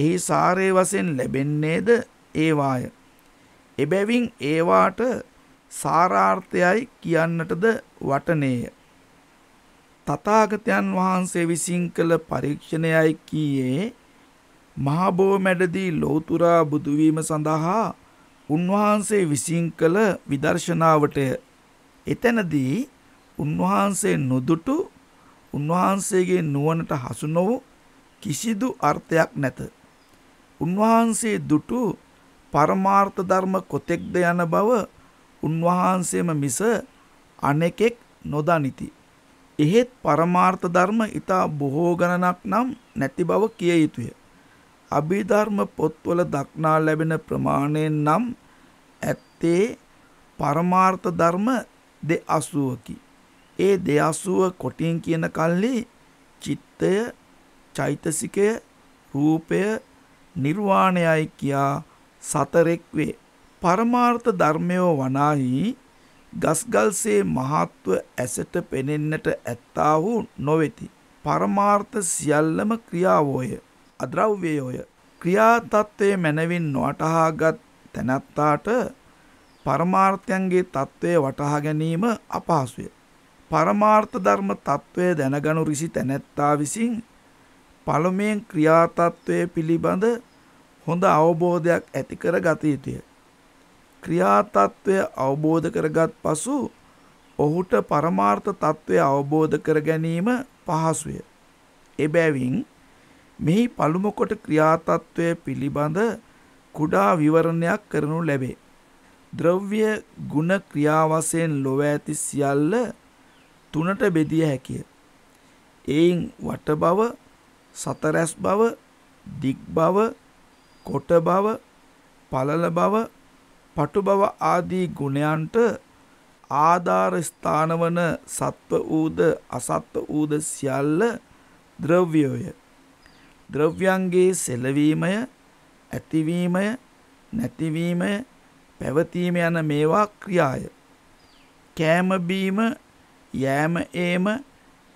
එහි සාරය වශයෙන් ලැබෙන්නේද ඒවාය. එබැවින් ඒවාට සාරාර්ථයයි කියන්නටද වටනේය. තථාගතයන් වහන්සේ විසින් කළ පරීක්ෂණයයි කීයේ මහබෝ මැඩදී ලෝතුරා බුදුවීම සඳහා උන්වහන්සේ විසින් කළ විදර්ශනාවටය. එතනදී උන්වහන්සේ නොදුටු උන්වහන්සේගේ නුවණට හසු නොවු කිසිදු අර්ථයක් නැත. උන්වහන්සේ දුටු පරමාර්ථ ධර්ම කොතෙක්ද යන බව උන්වහන්සේම මිස අනෙකෙක් නොදනිති. එහෙත් පරමාර්ථ ධර්ම ඊතා බොහෝ ගණනක් නම් නැති බව කිය යුතුය. අභිධර්ම පොත්වල දක්නා ලැබෙන ප්‍රමාණයෙන් නම් ඇත්තේ පරමාර්ථ ධර්ම 280කි. ඒ 280 කොටින් කියන කල්ලි චිත්තය, චෛතසිකය, රූපය, නිර්වාණයයි කියා සතරෙක් වේ. පරමාර්ථ ධර්මය වනාහි ගස්ගල්සේ මහත්ව ඇසට පෙනෙන්නට ඇත්තාහු නොවේති. පරමාර්ථ සියල්ලම ක්‍රියාවෝය, අද්‍රව්‍යයෝය. ක්‍රියා තත්ත්වයේ මනවින් නොඅටහාගත් තැනත්තාට පරමාර්ථයන්ගේ තත්ත්වය වටහා ගැනීම අපහසුය. පරමාර්ථ ධර්ම තත්ත්වය දැනගනු රිසි තැනැත්තා විසින් පළමුවෙන් ක්‍රියා තත්ත්වය පිළිබඳ හොඳ අවබෝධයක් ඇති කර ගත යුතුය. ක්‍රියා තත්ත්වය අවබෝධ කරගත් පසු ඔහුට පරමාර්ථ තත්ත්වය අවබෝධ කර ගැනීම පහසුය. එබැවින් මෙහි පළමු කොට ක්‍රියා තත්ත්වය පිළිබඳ කුඩා විවරණයක් කරනු ලැබේ. ද්‍රව්‍ය ගුණ ක්‍රියා වශයෙන් ලොව ඇති සියල්ල තුනට බෙදිය හැකිය. එයින් වට බව, සතරැස් බව, දික් බව, කොට බව, පළල බව, පටු බව ආදී ගුණයන්ට ආධාර ස්ථානවන සත්ව ඌද අසත්ව ඌද සියල්ල ද්‍රව්‍යෝය. ද්‍රව්‍යයන්ගේ සෙලවීමය, ඇතිවීමය, නැතිවීමය, පැවතීම යන මේවා ක්‍රියාය. කෑම බීම යෑම ඒම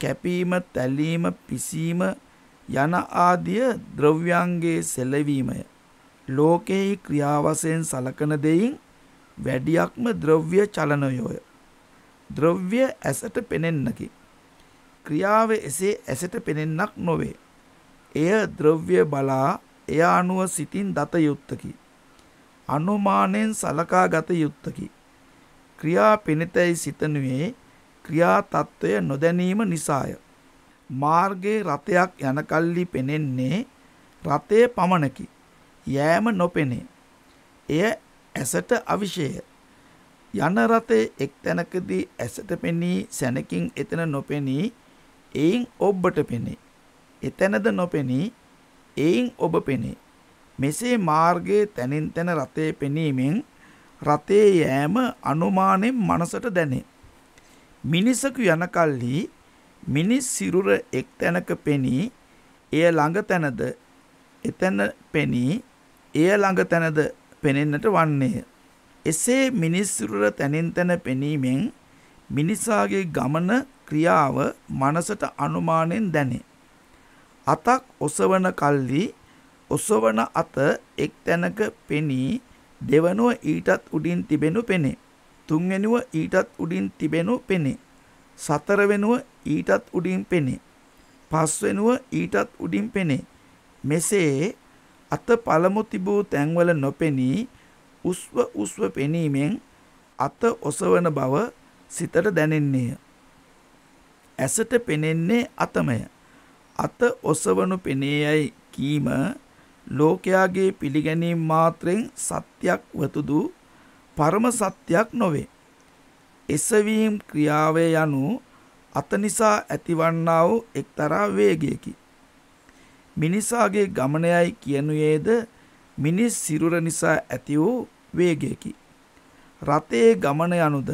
කැපීම තැලීම පිසීම යන ආදී ද්‍රව්‍යයන්ගේ සැලවීමය. ලෝකෙහි ක්‍රියාවසෙන් සලකන දෙයින් වැඩියක්ම ද්‍රව්‍ය චලනයෝය. ද්‍රව්‍ය ඇසට පෙනෙන්නකි. ක්‍රියාව එසේ ඇසට පෙනෙන්නක් නොවේ. එය ද්‍රව්‍ය බලා එය අනුව සිතින් දත යුත්තකි. අනුමානෙන් සලකා ගත යුත්තකි. ක්‍රියා පෙනෙතැයි සිතනුවේ ක්‍රියා තත්ත්වය නොදැනීම නිසාය. මාර්ගයේ රථයක් යනකල්ලි පෙනෙන්නේ රථයේ පමණකි. යෑම නොපෙනේ. එය ඇසට අවිශේය. යන රථයේ එක් තැනකදී ඇසට පෙනී සැනකින් එතන නොපෙනී එයින් ඔබට පෙනේ. එතැනද නොපෙනී එයින් ඔබ පෙනේ. මෙසේ මාර්ගයේ තැනින් තැන රථයේ පෙනීමෙන් රථයේ යෑම අනුමානෙන් මනසට දැනේ. මිනිසකු යනකල්හි මිනිස් සිරුර එක් තැනක පෙනී එය ළඟ තැනද එතැන පෙනී එය ළඟ තැනද පෙනෙන්නට වන්නේය. එසේ මිනිස් සිරුර තැනින් තැන පෙනීමෙන් මිනිසාගේ ගමන ක්‍රියාව මනසට අනුමානෙන් දැනේ. අතක් ඔසවන කල්හි ඔසවන අත එක් තැනක පෙනී දෙවනුව ඊටත් උඩින් තිබෙනු පෙනේ. තුන්වෙනුව ඊටත් උඩින් තිබෙනු පෙනේ. සතරවෙනුව ඊටත් උඩින් පෙනේ. පස්වෙනුව ඊටත් උඩින් පෙනේ. මෙසේ අත පළමු තිබූ තැන්වල නොපෙනී උස්ව පෙනීමෙන් අත ඔසවන බව සිතට දැනෙන්නේය. ඇසට පෙනෙන්නේ අතමය. අත ඔසවනු පෙනේයයි කීම ලෝකයාගේ පිළිගැනීම් මාත්‍රෙන් සත්‍යයක් වතුදු පරම සත්‍යයක් නොවේ. එසවීම් ක්‍රියාවේ යනු අත නිසා ඇතිවන්නා වූ එක්තරා වේගයකි. මිනිසාගේ ගමනයයි කියනුයේද මිනිස් සිරුර නිසා ඇති වූ වේගයකි. රතේ ගමන යනුද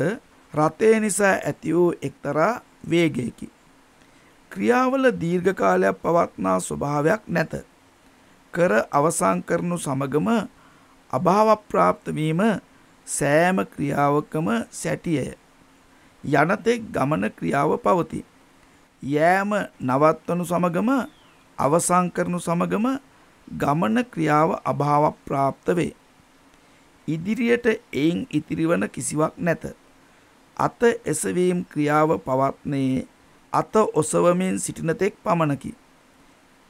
රතේ නිසා ඇති වූ එක්තරා වේගයකි. ක්‍රියාවල දීර්ඝ කාලයක් පවත්නා ස්වභාවයක් නැත. කර අවසන් කරනු සමගම අභාව ප්‍රාප්ත වීම සෑම ක්‍රියාවකම සැටියය. යනතෙක් ගමන ක්‍රියාව පවතී. යෑම නවත්වනු සමගම අවසන් කරනු සමගම ගමන ක්‍රියාව අභාව ප්‍රාප්ත වේ. ඉදිරියට එයින් ඉතිරිවන කිසිවක් නැත. අත එසවීම ක්‍රියාව පවත්නේ අත ඔසවමින් සිටිනතෙක් පමණකි.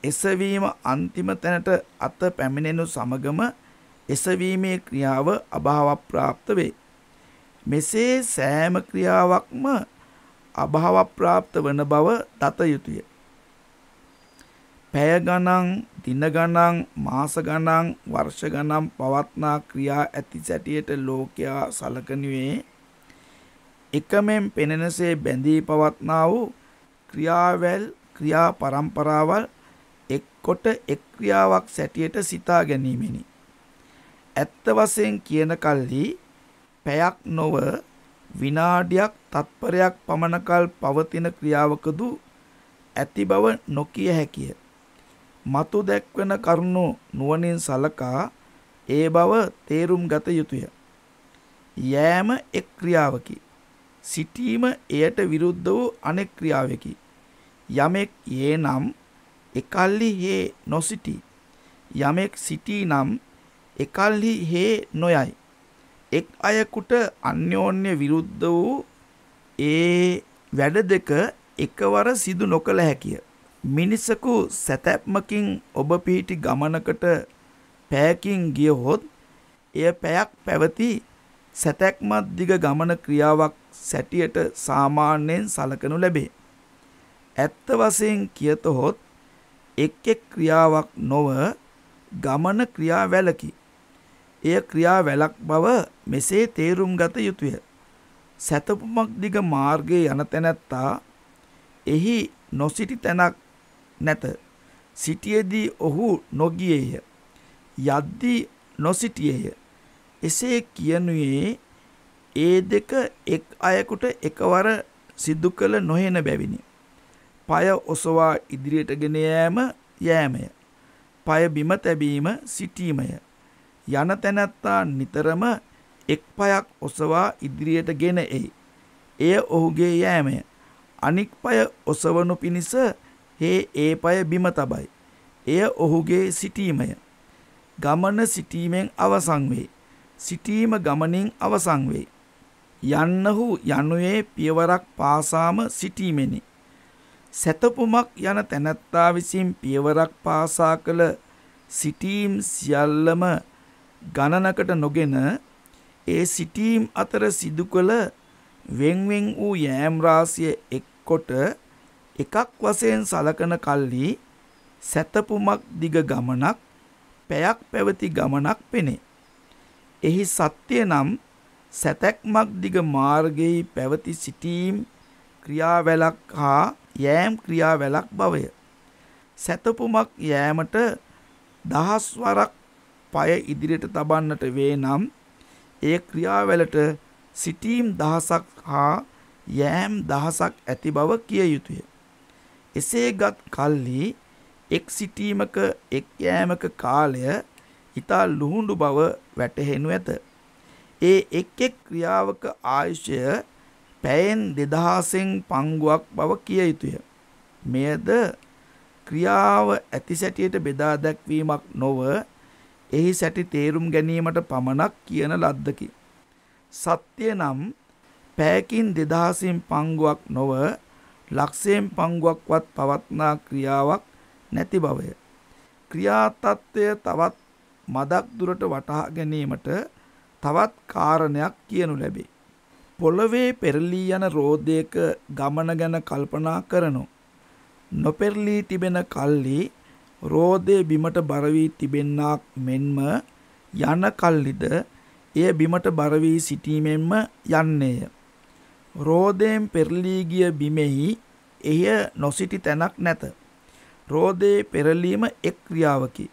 එසවීම අන්තිම තැනට අත පැමිණෙනු සමගම එසවීමේ ක්‍රියාව අභාව ප්‍රාප්ත වේ. මෙසේ සෑම ක්‍රියාවක්ම අභාව ප්‍රාප්ත වන බව දත යුතුය. පැය ගණන්, දින ගණන්, මාස ගණන්, වර්ෂ ගණන් පවත්නා ක්‍රියා ඇති සැටියට ලෝකයා සලකනුවේ එකමෙන් පෙනෙනසේ බැඳී පවත්නා වූ ක්‍රියා පරම්පරාවල් එක් කොට එක් ක්‍රියාවක් සැටියට සිතා ගැනීමෙනි. ඇත්ත වශයෙන් කියන කල්හි පැයක් නොව විනාඩියක් තත්පරයක් පමණකල් පවතින ක්‍රියාවකදු ඇති බව නොකිය හැකිය. මතු දැක්වෙන කරුණු නුවණින් සලකා ඒ බව තේරුම් ගත යුතුය. යෑම එක් ක්‍රියාවකි. සිටීම එයට විරුද්ධ වූ අනෙක් ක්‍රියාවකි. යමෙක් යේ නම් එකල්හි හේ නොසිටි. යමෙක් සිටී නම් එකල්හි හේ නොයයි. එක් අයෙකුට අන්‍යෝන්‍ය විරුද්ධ වූ ඒ වැඩ දෙක එකවර සිදු නොකළ හැකිය. මිනිසකු සැතැප්මකින් ඔබ පිහිටි ගමනකට පැයකින් ගියහොත් එය පැයක් පැවති සැතැක්මත් දිග ගමන ක්‍රියාවක් සැටියට සාමාන්‍යයෙන් සලකනු ලැබේ. ඇත්ත වශයෙන් කියතොත් එක් එක් ක්‍රියාවක් නොව ගමන ක්‍රියාවැලකි. එය ක්‍රියාවැලක් බව මෙසේ තේරුම් ගත යුතුය. සැතපුමක් දිග මාර්ගයේ යන තැනැත්තා එහි නොසිටි තැනක් නැත. සිටියේදී ඔහු නොගියේය. යද්දී නොසිටියේය. එසේ කියනුයේ ඒ දෙක එක් අයෙකුට එකවර සිදු කළ නොහෙන බැවිනි. පය ඔසවා ඉදිරියට ගෙන යෑම යෑමය. පය බිම තැබීම සිටීමය. යන තැනැත්තා නිතරම එක් පයක් ඔසවා ඉදිරියට ගෙන එයි. එය ඔහුගේ යෑමය. අනික් පය ඔසවනු පිණිස හේ ඒ පය බිම තබයි. එය ඔහුගේ සිටීමය. ගමන සිටීමෙන් අවසන් වේ. සිටීම ගමනින් අවසන් වේ. යන්නහු යනුයේ පියවරක් පාසාම සිටීමෙනි. සැතපුමක් යන තැනැත්තා විසින් පියවරක් පාසා කළ සිටීම් සියල්ලම ගණනකට නොගෙන ඒ සිටීම් අතර සිදු කළ වෙන්වෙන් වූ යෑම් රාශිය එක්කොට එකක් වශයෙන් සලකන කල්හි සැතපුමක් දිග ගමනක් පැයක් පැවති ගමනක් පෙනේ. එහි සත්‍ය නම් සැතැක්මක් දිග මාර්ගයේ පැවති සිටීම් ක්‍රියාවැලක් හා යෑම් ක්‍රියාවැලක් බවය. සැතපුමක් යෑමට දහස්වරක් පය ඉදිරියට තබන්නට වේ නම් ඒ ක්‍රියාවැලට සිටීම් දහසක් හා යෑම් දහසක් ඇති බව කිය යුතුය. එසේගත් කල්හි එක් සිටීමක එක් යෑමක කාලය ඉතා ලුහුඬු බව වැටහෙනු ඇත. ඒ එක් එක් ක්‍රියාවක ආයුෂය පැයෙන් 2000න් පංගුවක් බව කිය යුතුය. මෙයද ක්‍රියාව ඇති සැටියට බෙදා දැක්වීමක් නොව එහි සැටි තේරුම් ගැනීමට පමණක් කියන ලද්දකි. සත්‍ය නම් පැයකින් 2000න් පංගුවක් නොව ලක්ෂයෙන් පංගුවක්වත් පවත්නා ක්‍රියාවක් නැති බවය. ක්‍රියාතත්ත්වය තවත් මදක් දුරට වටහා ගැනීමට තවත් කාරණයක් කියනු ලැබේ. පොළවේ පෙරලී යන රෝදයක ගමන ගැන කල්පනා කරනු. නොපෙරලී තිබෙන කල්ලි රෝදේ බිමට බර වී තිබෙන්නාක් මෙන්ම යන කල්ලිද එය බිමට බර වී සිටීමෙන්ම යන්නේය. රෝදයෙන් පෙරලී ගිය බිමෙහි එය නොසිටි තැනක් නැත. රෝදේ පෙරලීම එක් ක්‍රියාවකි.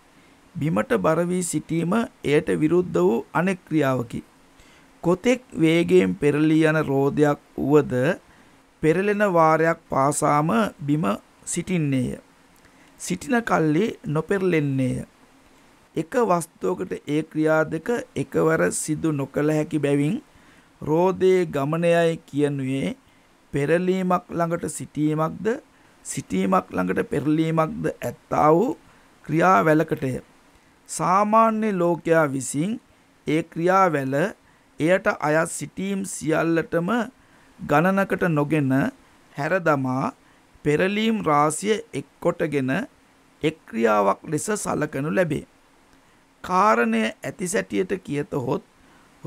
බිමට බර වී සිටීම එයට විරුද්ධ වූ අනෙක් ක්‍රියාවකි. කොතෙක් වේගයෙන් පෙරලී යන රෝදයක් වුවද පෙරලෙන වාරයක් පාසාම බිම සිටින්නේය. සිටින කල්ලි නොපෙරලෙන්නේය. එක වස්තුවකට ඒ ක්‍රියා දෙක එකවර සිදු නොකළ හැකි බැවින් රෝදේ ගමනයයි කියනුවේ පෙරලීමක් ළඟට සිටීමක්ද සිටීමක් ළඟට පෙරලීමක්ද ඇත්තා වූ ක්‍රියාවැලකටය. සාමාන්‍ය ලෝකයා විසින් ඒ ක්‍රියාවැල එයට අයත් සිටීම් සියල්ලටම ගණනකට නොගෙන හැරදමා පෙරලීම් රාශිය එක් කොටගෙන එක් ක්‍රියාවක් ලෙස සලකනු ලැබේ. කාරණය ඇති සැටියට කියතොත්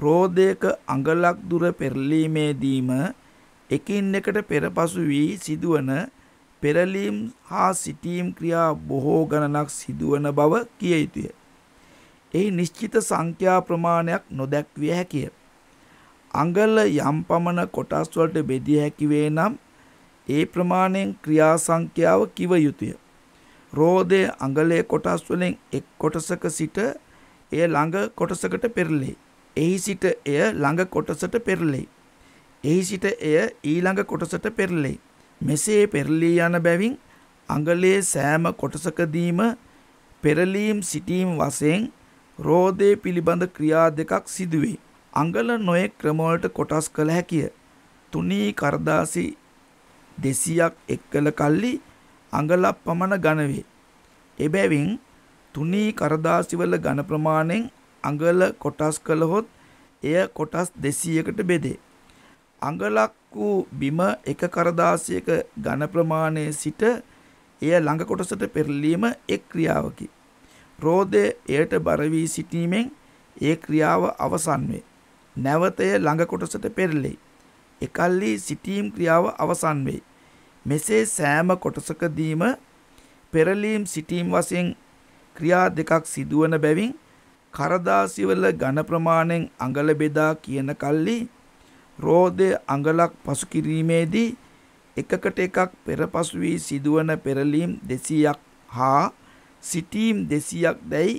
රෝදයක අඟලක් දුර පෙරලීමේදීම එකින් එකට පෙරපසු වී සිදුවන පෙරලීම් හා සිටීම් ක්‍රියා බොහෝ ගණනක් සිදුවන බව කිය යුතුය. එහි නිශ්චිත සංඛ්‍යා ප්‍රමාණයක් නොදැක්විය හැකිය. අඟල යම් පමණ කොටස් වලට බෙදිය හැකි වේ නම් ඒ ප්‍රමාණයෙන් ක්‍රියා සංඛ්‍යාව කිව යුතුය. රෝදයේ අඟලේ කොටස් වලින් එක් කොටසක සිට එය ළඟ කොටසකට පෙරලෙයි. එහි සිට එය ළඟ කොටසට පෙරලෙයි. එහි සිට එය ඊළඟ කොටසට පෙරලෙයි. මෙසේ පෙරලී යන බැවින් අඟලේ සෑම කොටසකදීම පෙරලීම් සිටීම් වශයෙන් රෝදේ පිළිබඳ ක්‍රියා දෙකක් සිදුවේ. අඟල නොයෙක් ක්‍රමවලට කොටස් කළ හැකිය. තුනී කරදාසි 200ක් එක් කළ කල්ලි අඟලක් පමණ ඝන වේ. එබැවින් තුනී කරදාසිවල ඝන ප්‍රමාණයෙන් අඟල කොටස් කළහොත් එය කොටස් 200කට බෙදේ. අඟලක් වූ බිම එක කරදාසියක ඝන ප්‍රමාණයේ සිට එය ළඟ කොටසට පෙරලීම එක් ක්‍රියාවකි. රෝදය එයට බර වී සිටීමෙන් ඒ ක්‍රියාව අවසන් වේ. නැවත එය ළඟ කොටසට පෙරලෙයි. එකල්හි සිටීම් ක්‍රියාව අවසන් වේ. මෙසේ සෑම කොටසකදීම පෙරලීම් සිටීම් වශයෙන් ක්‍රියා දෙකක් සිදුවන බැවින් කරදාසිවල ඝන ප්‍රමාණයෙන් අඟල බෙදා කියන කල්හි රෝදයේ අඟලක් පසු කිරීමේදී එකකට එකක් පෙරපසු වී සිදුවන පෙරලීම් 200ක් හා සිටීම් 200ක් දැයි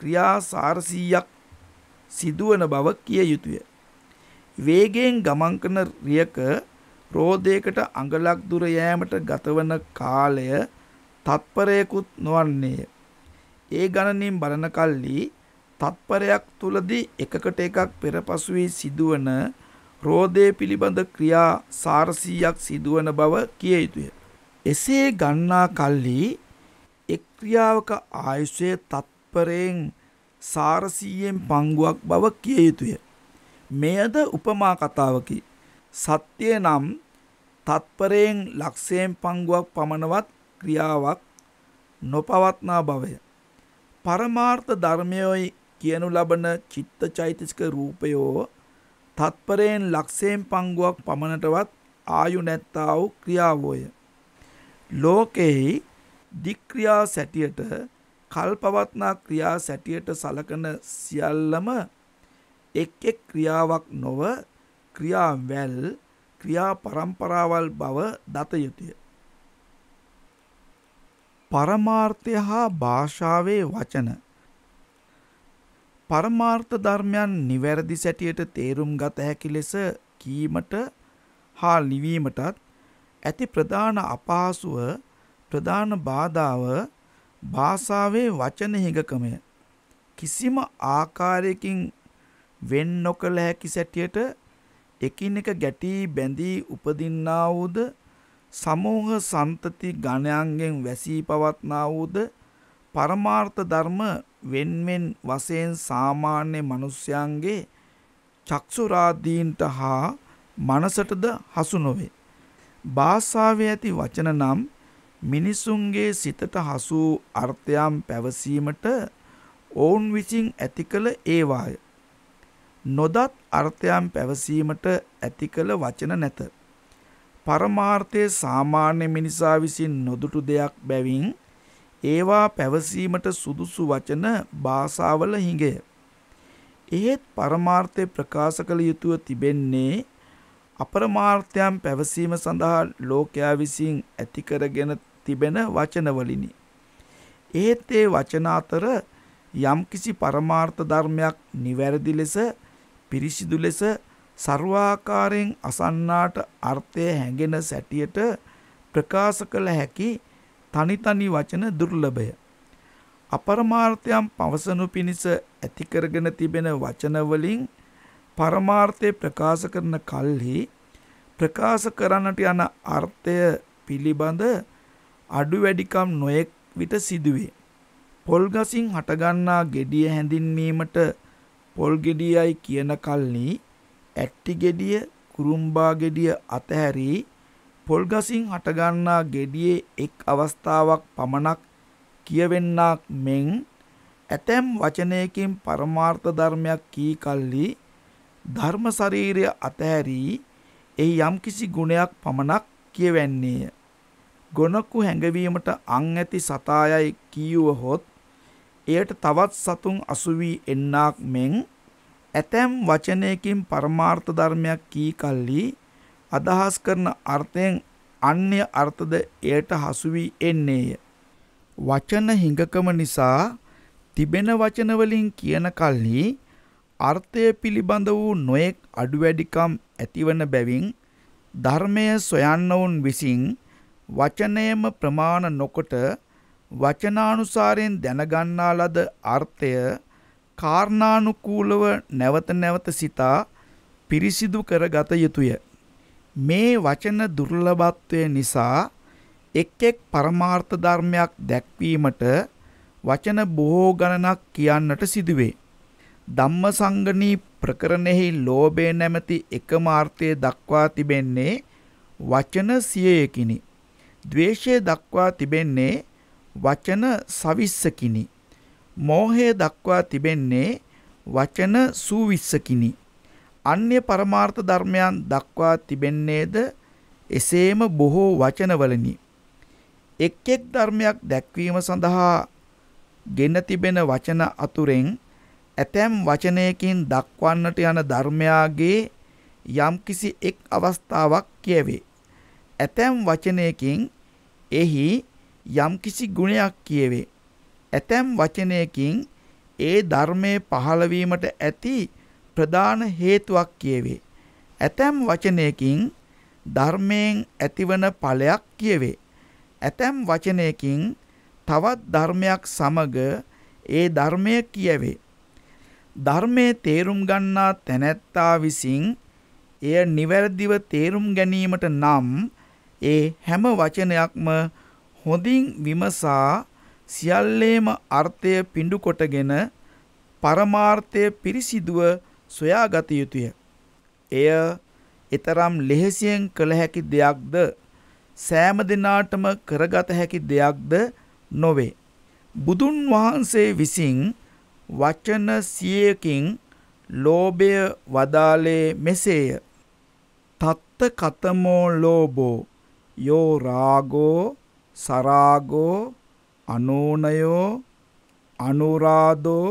ක්‍රියා 400ක් සිදුවන බව කිය යුතුය. වේගයෙන් ගමන් කරන රියක රෝදයකට අඟලක් දුර යෑමට ගතවන කාලය තත්පරයකුත් නොවන්නේය. ඒ ගණනින් බලන කල්හි තත්පරයක් තුලදී එකකට එකක් පෙරපසු වී සිදුවන ක්‍රෝධය පිළිබඳ ක්‍රියා 400ක් සිදුවන බව කිය යුතුය. එසේ ගන්නා කල්හි එක් ක්‍රියාවක ආයුෂයේ තත්පරයෙන් 400න් පංගුවක් බව කිය යුතුය. මෙයද උපමා කතාවකි. සත්‍ය නම් තත්පරයෙන් ලක්ෂයෙන් පංගුවක් පමණවත් ක්‍රියාවක් නොපවත්නා බවය. පරමාර්ථ ධර්මයෝයි කියනු ලබන චිත්ත චෛතසික රූපයෝ තත්පරයෙන් ලක්ෂයෙන් පංගුවක් පමණටවත් ආයු නැත්තා වූ ක්‍රියාවෝය. ලෝකෙහි දික්ක්‍රියා සැටියට කල්පවත්නා ක්‍රියා සැටියට සලකන සියල්ලම එක් එක් ක්‍රියාවක් නොව ක්‍රියාවැල් ක්‍රියා පරම්පරාවල් බව දත යුතුය. පරමාර්ථය හා භාෂාවේ වචන. පරමාර්ථ ධර්මයන් නිවැරදි සැටියට තේරුම් ගත හැකි ලෙස කීමට හා ලිවීමටත් ඇති ප්‍රධාන අපහසුව ප්‍රධාන බාධාව භාෂාවේ වචන හිඟකමය. කිසිම ආකාරයකින් වෙන් නොකළ හැකි සැටියට එකිනෙක ගැටී බැඳී උපදින්නා වූද සමූහ සන්තති ගණයන්ගෙන් වැසී පවත්නා වූද පරමාර්ථ ධර්ම වෙන්වෙන් වශයෙන් සාමාන්‍ය මිනිස්යන්ගේ චක්ෂුරාදීන්ට හා මනසටද හසු නොවේ. භාෂාවේ ඇති වචන නම් මිනිසුන්ගේ සිතට හසු අර්ථයන් පැවසීමට ඔවුන් විසින් ඇති කළ ඒවාය. නොදත් අර්ථයන් පැවසීමට ඇති කළ වචන නැත. පරමාර්ථයේ සාමාන්‍ය මිනිසා විසින් නොදුටු දෙයක් බැවින් ඒවා පැවසීමට සුදුසු වචන භාෂාවල හිඟය. එහෙත් පරමාර්ථය ප්‍රකාශ කළ යුතුව තිබෙන්නේ අපරමාර්ථයන් පැවසීම සඳහා ලෝකයා විසින් ඇති කරගෙන තිබෙන වචනවලිනි. එහෙත් ඒ වචන අතර යම්කිසි පරමාර්ථ ධර්මයක් නිවැරදි ලෙස පිරිසිදු ලෙස ਸਰවාකාරයෙන් අසන්නාට අර්ථය හැඟෙන සැටියට ප්‍රකාශ කළ හැකි තනි වචන දුර්ලභය. අපරමාර්ථයන් පවසනු පිණිස ඇති කරගෙන තිබෙන වචන වලින් පරමාර්ථය ප්‍රකාශ කරන කල්හි ප්‍රකාශ කරන්නට යන අර්ථය පිළිබඳ අඩු වැඩිකම් නොයෙක් විට සිදුවේ. පොල්ගසින් හටගන්නා gediy හැඳින්වීමට පොල් gediyයි කියන කල්හි ඇට්ටි gediy කුරුම්බා gediy අතහැරී පොල්ගසින් හටගන්නා ගෙඩියේ එක් අවස්ථාවක් පමණක් කියවෙන්නක් මෙන් ඇතැම් වචනයකින් පරමාර්ථ ධර්මයක් කී කල්ලි ධර්ම ශරීරය අතහැරී එහි යම්කිසි ගුණයක් පමණක් කියවන්නේය. ගොනකු හැඟවීමට අං ඇති සතායයි කියවහොත් එයට තවත් සතුන් අසු වී එන්නක් මෙන් ඇතැම් වචනයකින් පරමාර්ථ ධර්මයක් කී කල්ලි අදහස් කරන අර්ථයෙන් අන්‍ය අර්ථද එයට හසු වී එන්නේය. වචන හිඟකම නිසා තිබෙන වචන වලින් කියන කල්හි අර්ථය පිළිබඳ වූ නොයෙක් අඩුවැඩිකම් ඇතිවන බැවින් ධර්මය සොයන්නවුන් විසින් වචනයම ප්‍රමාණ නොකොට වචනානුසාරයෙන් දැනගන්නා ලද අර්ථය කාරණානුකූලව නැවත නැවත සිතා පිරිසිදු කරගත යුතුය. මේ වචන දුර්ලභත්වය නිසා එක් එක් පරමාර්ථ ධර්මයක් දැක්වීමට වචන බොහෝ ගණනක් කියන්නට සිදුවේ. ධම්මසංගණී ප්‍රකරණෙහි ලෝභය නැමැති එකම අර්ථය දක්වා තිබෙන්නේ වචන 100කිනි. ද්වේෂය දක්වා තිබෙන්නේ වචන 20කිනි. මෝහය දක්වා තිබෙන්නේ වචන 20කිනි. අන්‍ය පරමාර්ථ ධර්මයන් දක්වා තිබෙන්නේද එසේම බොහෝ වචනවලනි. එක් එක් ධර්මයක් දැක්වීම සඳහා ගෙන තිබෙන වචන අතුරෙන් ඇතැම් වචනයකින් දක්වන්නට යන ධර්මයාගේ යම්කිසි එක් අවස්ථාවක් කියවේ. ඇතැම් වචනයකින් එහි යම්කිසි ගුණයක් කියවේ. ඇතැම් වචනයකින් ඒ ධර්මයේ පහළවීමට ඇති ප්‍රධාන හේතුවක් කියවේ. ඇතැම් වචනයකින් ධර්මයෙන් ඇතිවන ඵලයක් කියවේ. ඇතැම් වචනයකින් තවත් ධර්මයක් සමග ඒ ධර්මය කියවේ. ධර්මයේ තේරුම් ගන්නා තැනැත්තා විසින් එය නිවැරදිව තේරුම් ගැනීමට නම් ඒ හැම වචනයක්ම හොඳින් විමසා සියල්ලේම අර්ථය පිඬු කොටගෙන පරමාර්ථය පිරිසිදුව සොයාගත යුතුය. එය ඊතරම් ලෙහෙසියෙන් කළ හැකි දෙයක්ද සෑම දිනාටම කරගත හැකි දෙයක්ද නොවේ. බුදුන් වහන්සේ විසින් වචන 100කින් ලෝභය වදාලේ මෙසේය. තත්ත කතමෝ ලෝභෝ යෝ රාගෝ සරාගෝ අනෝනයෝ අනුරාදෝ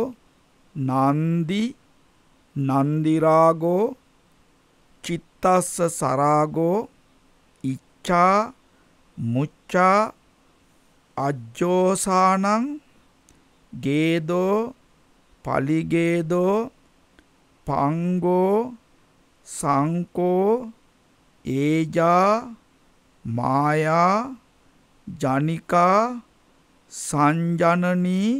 නන්දි නන්දිරාගෝ චිත්තස්ස සරාගෝ ඉච්ඡා මුච්ඡා අජ්ජෝසානං ගේදෝ පලිගේදෝ පංගෝ සංකෝ ඒජා මායා ජනිකා සංජනනී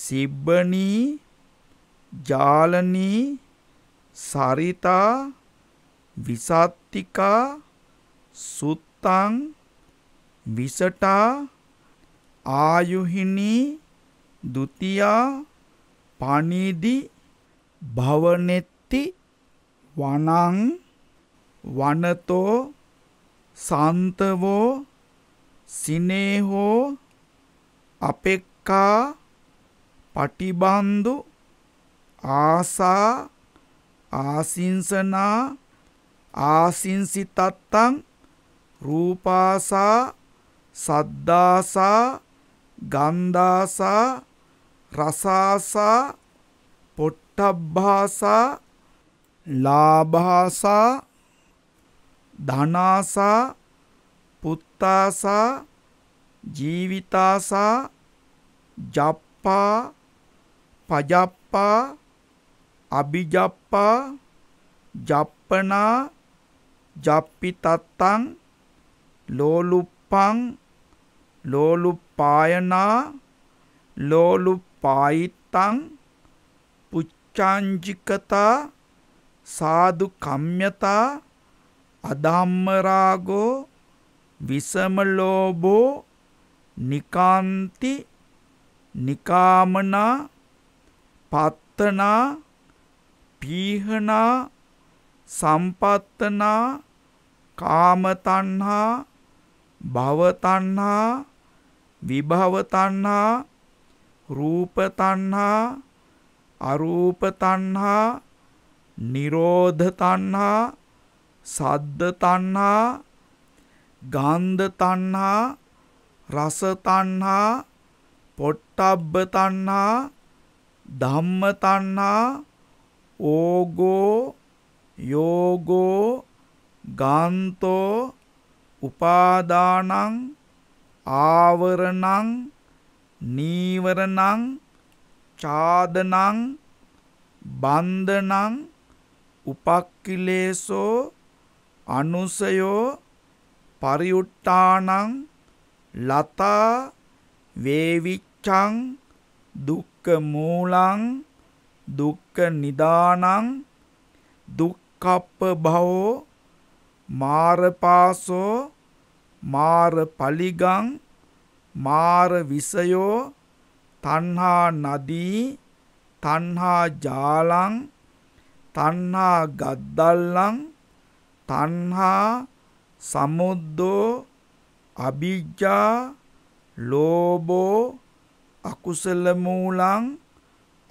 සිබ්බනී ජාලනී සරිතා විසත්තිකා සුත්තං විසටා ආයුහිනී දුතියා පණිදි භවනෙත්ති වනං වනතෝ සාන්තවෝ සිනේහෝ අපෙක්ඛා පටිබන්දු ආසා ආසින්සනා ආසින්සිතත්තං රූපාසා සද්දාසා ගන්ධාසා රසාසා පොට්ටබ්බාසා ලාභාසා ධනාසා පුත්තාසා ජීවිතාසා ජප්පා පජප්පා අභිජප්පා ජප්පනා ජප්පිතත්තං ලෝලුප්පං ලෝලුපායනා ලෝලුපායිත්තං පුච්ඡාංජිකතා සාදු කම්මතා අධම්ම රාගෝ විසම ලෝභෝ නිකාන්ති නිකාමනා පත්තනා පීහනා සම්පත්තනා කාමතණ්හා භවතණ්හා විභවතණ්හා රූපතණ්හා අරූපතණ්හා නිරෝධතණ්හා සද්දතණ්හා ගන්ධතණ්හා රසතණ්හා පොට්ටබ්බතණ්හා ධම්මතණ්හා ඕගෝ යෝගෝ ගාන්තෝ උපාදානං ආවරණං නීවරණං ඡාදනං බන්ධනං උපක්ඛිලේසෝ අනුසයෝ පරිඋට්ඨානං ලතා වේවිච්ඡං දුක්ඛ මූලං දුක්ඛ නිදානං දුක්ඛප්පභවෝ මාරපාසෝ මාරපලිගං මාරවිසයෝ තණ්හා නදී තණ්හා ජාලං තණ්හා ගද්දල්ලං තණ්හා සමුද්දෝ අභිජ්ජා ලෝභෝ අකුසල මූලං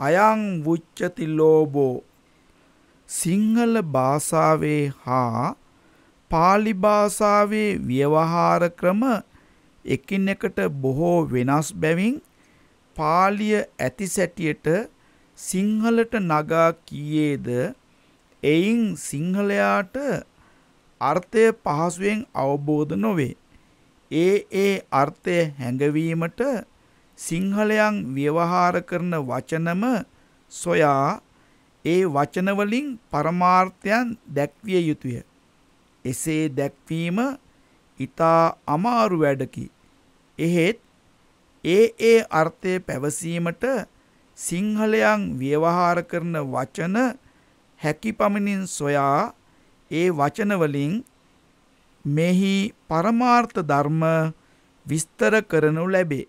අයං වුච්චති ලෝභෝ. සිංහල භාෂාවේ හා පාලි භාෂාවේ ව්‍යවහාර ක්‍රම එකිනෙකට බොහෝ වෙනස් බැවින් පාලිය ඇති සැටියට සිංහලට නගා කීයේද එයින් සිංහලයාට අර්ථය පහසුවෙන් අවබෝධ නොවේ. ඒ අර්ථය හැඟවීමට සිංහලයන් ව්‍යවහාර කරන වචනම සොයා ඒ වචනවලින් පරමාර්ථයන් දැක්විය යුතුය. එසේ දැක්වීම ඉතා අමාරු වැඩකි. එහෙත් ඒ අර්ථය පැවසීමට සිංහලයන් ව්‍යවහාර කරන වචන හැකි පමණින් සොයා ඒ වචන වලින් මෙහි පරමාර්ථ ධර්ම විස්තර කරනු ලැබේ.